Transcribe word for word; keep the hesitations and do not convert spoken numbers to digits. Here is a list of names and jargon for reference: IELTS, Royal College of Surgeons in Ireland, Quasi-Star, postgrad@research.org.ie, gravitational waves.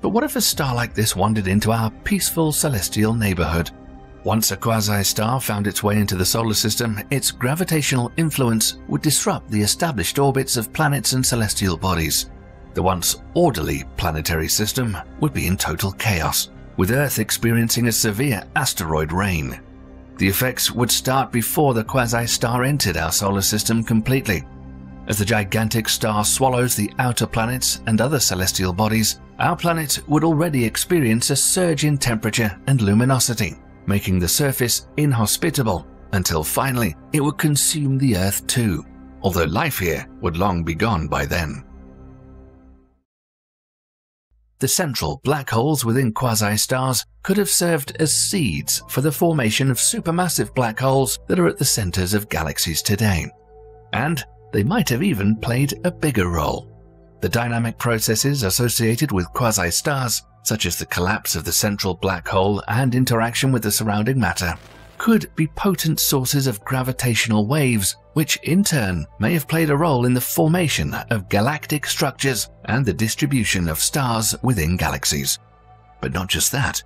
But what if a star like this wandered into our peaceful celestial neighborhood? Once a quasi-star found its way into the solar system, its gravitational influence would disrupt the established orbits of planets and celestial bodies. The once orderly planetary system would be in total chaos, with Earth experiencing a severe asteroid rain. The effects would start before the quasi-star entered our solar system completely. As the gigantic star swallows the outer planets and other celestial bodies, our planet would already experience a surge in temperature and luminosity, making the surface inhospitable until finally it would consume the Earth too, although life here would long be gone by then. The central black holes within quasi-stars could have served as seeds for the formation of supermassive black holes that are at the centers of galaxies today. And they might have even played a bigger role. The dynamic processes associated with quasi-stars, such as the collapse of the central black hole and interaction with the surrounding matter, could be potent sources of gravitational waves, which in turn may have played a role in the formation of galactic structures and the distribution of stars within galaxies. But not just that,